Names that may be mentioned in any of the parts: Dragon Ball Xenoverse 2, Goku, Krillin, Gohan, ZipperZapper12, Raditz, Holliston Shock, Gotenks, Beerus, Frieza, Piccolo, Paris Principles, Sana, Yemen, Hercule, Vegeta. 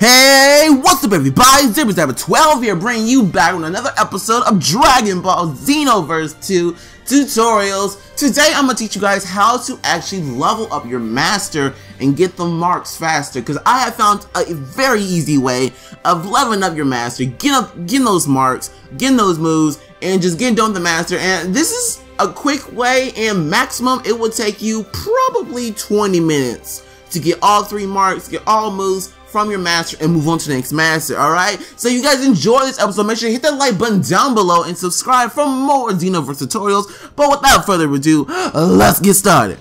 Hey, what's up everybody, ZipperZapper12 here, bringing you back on another episode of Dragon Ball Xenoverse 2 Tutorials. Today I'm going to teach you guys how to actually level up your master and get the marks faster, because I have found a very easy way of leveling up your master, getting those marks, getting those moves, and just getting done with the master. And this is a quick way, and maximum it will take you probably 20 minutes to get all three marks, get all moves from your master, and move on to the next master. Alright, so you guys enjoy this episode, make sure you hit that like button down below and subscribe for more Xenoverse tutorials. But without further ado, let's get started.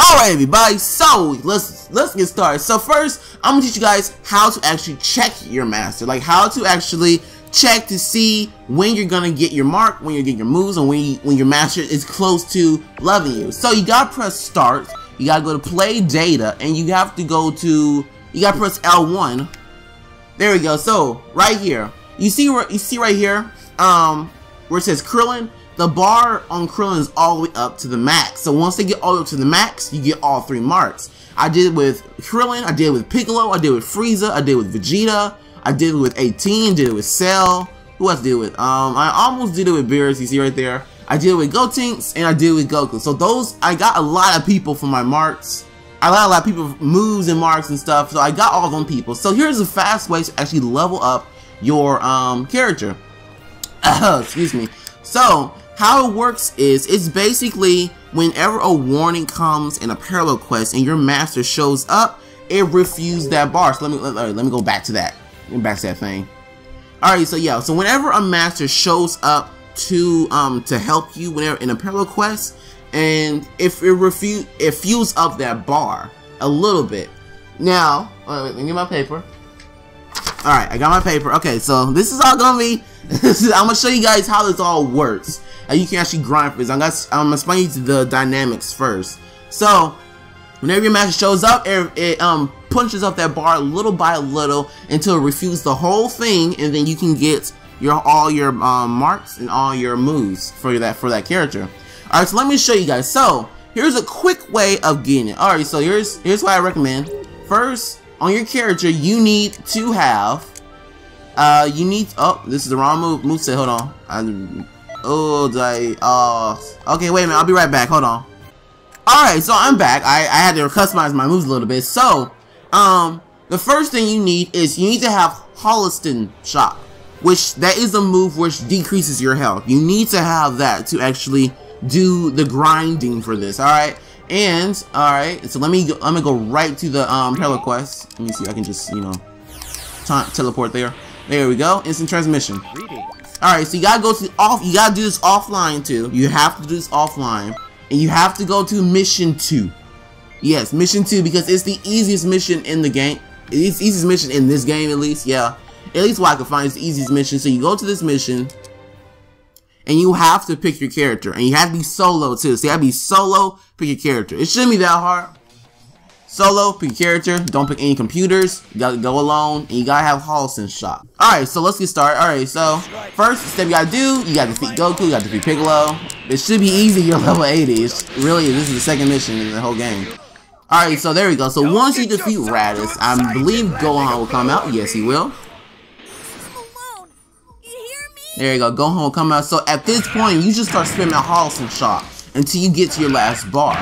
Alright everybody, so let's get started. So first, I'm gonna teach you guys how to actually check your master, like how to actually check to see when you're gonna get your mark, when you get your moves, and when your master is close to loving you. So you gotta press start, you gotta go to play data, and you have to go to, you gotta press L1. There we go. So right here, you see right here, where it says Krillin. The bar on Krillin is all the way up to the max. So once they get all the way up to the max, you get all three marks. I did it with Krillin, I did it with Piccolo, I did it with Frieza, I did it with Vegeta. I did it with 18, did it with Cell. Who else did it with? I almost did it with Beerus, you see right there. I did it with Gotenks, and I did it with Goku. So those, I got a lot of people for my marks. I got a lot of people moves and marks and stuff, so I got all of them people. So here's a fast way to actually level up your character. Excuse me. So how it works is, it's basically whenever a warning comes in a parallel quest and your master shows up, it refutes that bar. So let me go back to that. Back to that thing. Alright, so yeah, so whenever a master shows up to help you whenever in a parallel quest, and if it fuels up that bar a little bit. Now, let me get my paper. Alright, I got my paper. Okay, so this is all gonna be I'm gonna show you guys how this all works. You can actually grind for this. I'm gonna explain you the dynamics first. So whenever your master shows up, it punches up that bar little by little until it refuses the whole thing, and then you can get all your marks and all your moves for that character. All right, so let me show you guys. So here's a quick way of getting it. All right, so here's what I recommend. First, on your character, you need to have oh, this is the wrong moveset. Hold on. Okay, wait a minute. I'll be right back. Hold on. Alright, so I'm back. I had to customize my moves a little bit. So, the first thing you need is you need to have Holliston Shock, which that is a move which decreases your health. You need to have that to actually do the grinding for this. Alright, and alright, so I'm gonna go right to the parallel quest. Let me see. I can just teleport there. There we go. Instant transmission. Alright, so you gotta go to You gotta do this offline too. You have to do this offline. And you have to go to mission 2. Yes, mission 2, because it's the easiest mission in the game. It's the easiest mission in this game, at least. Yeah, at least what I can find is the easiest mission. So you go to this mission, and you have to pick your character, and you have to be solo too. So you have to be solo, pick your character. It shouldn't be that hard. Solo, pick your character. Don't pick any computers. You gotta go alone, and you gotta have Holliston Shock. All right, so let's get started. All right, so first step you gotta do, you gotta defeat Goku, you gotta defeat Piccolo. It should be easy. You're level 80. It's really, this is the second mission in the whole game. All right, so there we go. So once you defeat Raditz, I believe Gohan will come out. Yes, he will. There you go. Gohan will come out. So at this point, you just start spamming Holliston Shock until you get to your last bar.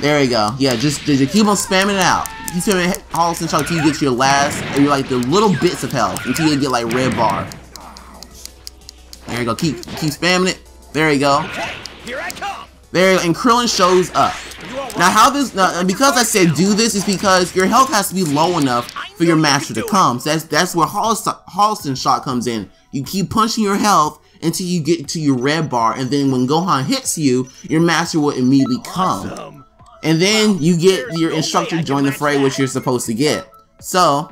There you go. Yeah, just keep on spamming it out. Keep spamming Holliston Shock until you get to your last, and you're like the little bits of health until you get like red bar. There you go. Keep spamming it. There you go. Here I come. There, and Krillin shows up. Now, how this? Now, because I said do this is because your health has to be low enough for your master to come. So that's where Holliston Shock comes in. You keep punching your health until you get to your red bar, and then when Gohan hits you, your master will immediately come. Awesome. And then you get your instructor join the fray, which you're supposed to get. So,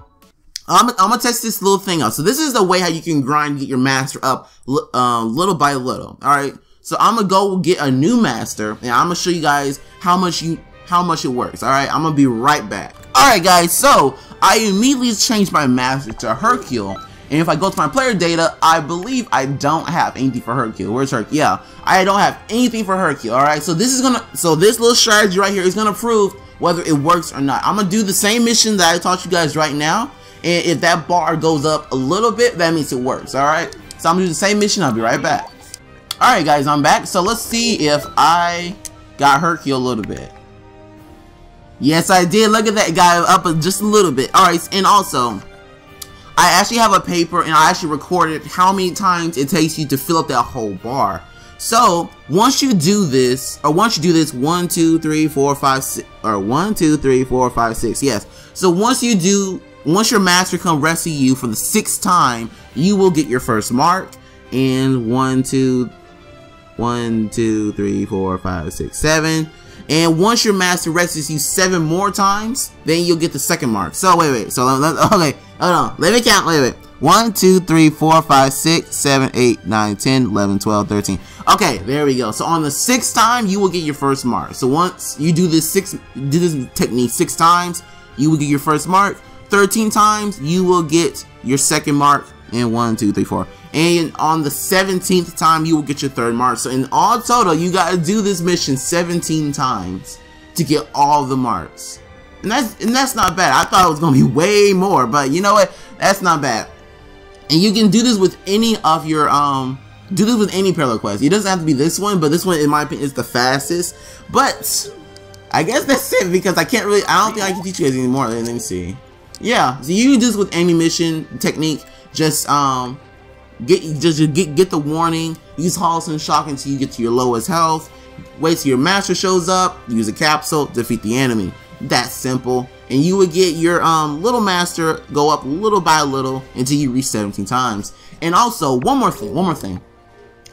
I'm going to test this little thing out. So, this is the way how you can grind and get your master up little by little. Alright, so I'm going to go get a new master, and I'm going to show you guys how much it works. Alright, I'm going to be right back. Alright guys, so I immediately changed my master to Hercule. And if I go to my player data, I believe I don't have anything for Hercule. Where's Hercule? Yeah, I don't have anything for Hercule. All right, so this is gonna, so this little strategy right here is gonna prove whether it works or not. I'm gonna do the same mission that I taught you guys right now, and if that bar goes up a little bit, that means it works. All right, so I'm gonna do the same mission. I'll be right back. All right, guys, I'm back. So let's see if I got Hercule a little bit. Yes, I did. Look at that, guy up just a little bit. All right, and also, I actually have a paper and I actually recorded how many times it takes you to fill up that whole bar. So once you do this, or once you do this 1, 2, 3, 4, 5, 6, or 1, 2, 3, 4, 5, 6, yes. So once you do, once your master comes rescue you for the 6th time, you will get your first mark. And 1, 2, 3, 4, 5, 6, 7. And once your master rescues you 7 more times, then you'll get the 2nd mark. So wait. So okay. Hold on, let me count, wait. 1, 2, 3, 4, 5, 6, 7, 8, 9, 10, 11, 12, 13. Okay, there we go. So on the 6th time, you will get your first mark. So once you do this technique 6 times, you will get your first mark. 13 times, you will get your 2nd mark. And 1, 2, 3, 4. And on the 17th time, you will get your 3rd mark. So in all total, you gotta do this mission 17 times to get all the marks. And that's not bad. I thought it was gonna be way more, but you know what? That's not bad. And you can do this with any of your do this with any parallel quest. It doesn't have to be this one, but this one, in my opinion, is the fastest. But I guess that's it, because I can't really, I don't think I can teach you guys anymore. Let me see. Yeah, so you do this with any mission technique. Just get the warning. Use Holliston Shock until you get to your lowest health. Wait till your master shows up. Use a capsule. Defeat the enemy. That's simple, and you would get your little master go up little by little until you reach 17 times. And also, one more thing,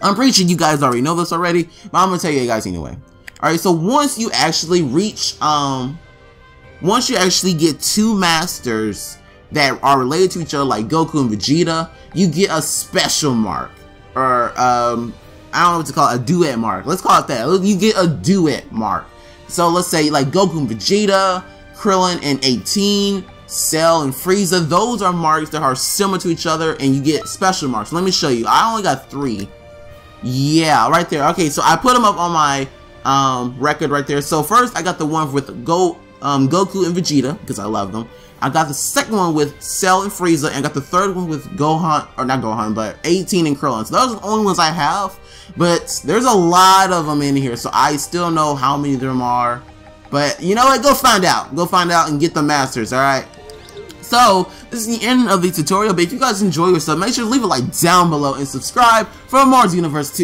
I'm pretty sure you guys already know this already, but I'm gonna tell you guys anyway. All right, so once you actually reach once you actually get 2 masters that are related to each other, like Goku and Vegeta, you get a special mark, or I don't know what to call it, a duet mark, let's call it that. You get a duet mark. So let's say like Goku and Vegeta, Krillin and 18, Cell and Frieza, those are marks that are similar to each other and you get special marks. Let me show you. I only got 3. Yeah, right there. Okay, so I put them up on my record right there. So first I got the one with Goku and Vegeta, because I love them. I got the 2nd one with Cell and Frieza, and I got the 3rd one with Gohan, or not Gohan, but 18 and Krillin. So those are the only ones I have, but there's a lot of them in here, so I still know how many of them are. But you know what? Go find out. Go find out and get the masters, alright? So, this is the end of the tutorial, but if you guys enjoy yourself, make sure to leave a like down below and subscribe for more Xenoverse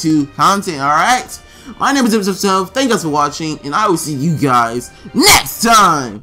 2 content, alright? My name is ZipperZapper12, thank you guys for watching, and I will see you guys next time!